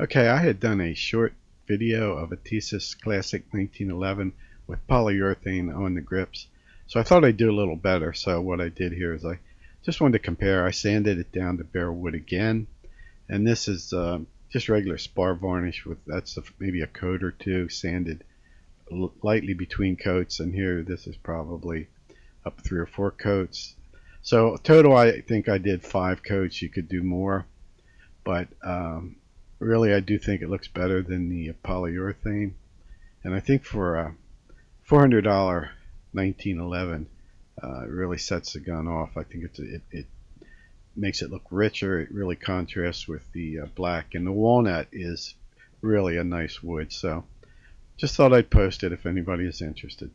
Okay, I had done a short video of a Tisas Classic 1911 with polyurethane on the grips, so I thought I'd do a little better. So what I did here is I just wanted to compare. I sanded it down to bare wood again, and this is just regular spar varnish with maybe a coat or two sanded lightly between coats, and here this is probably up 3 or 4 coats. So total, I think I did 5 coats. You could do more, but really, I do think it looks better than the polyurethane, and I think for a $400 1911, it really sets the gun off. I think it makes it look richer. It really contrasts with the black, and the walnut is really a nice wood. So just thought I'd post it if anybody is interested.